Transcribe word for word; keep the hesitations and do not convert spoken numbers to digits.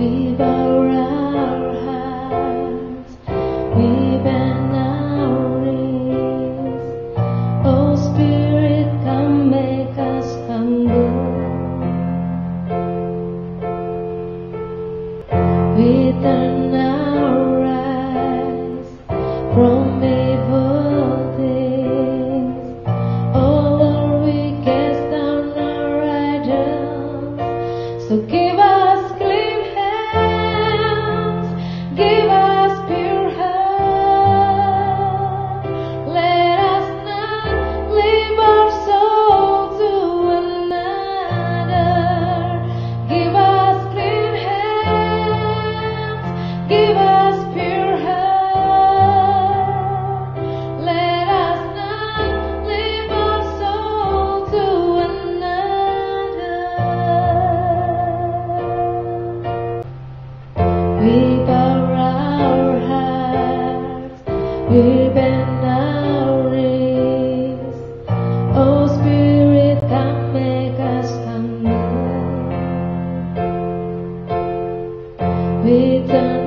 We bow our hearts, we bend our knees. Oh Spirit, come make us humble. We turn our eyes from evil things. Oh Lord, we cast down our idols. So give us. We bow our hearts, we bend our knees. Oh Spirit, come make us humble. We turn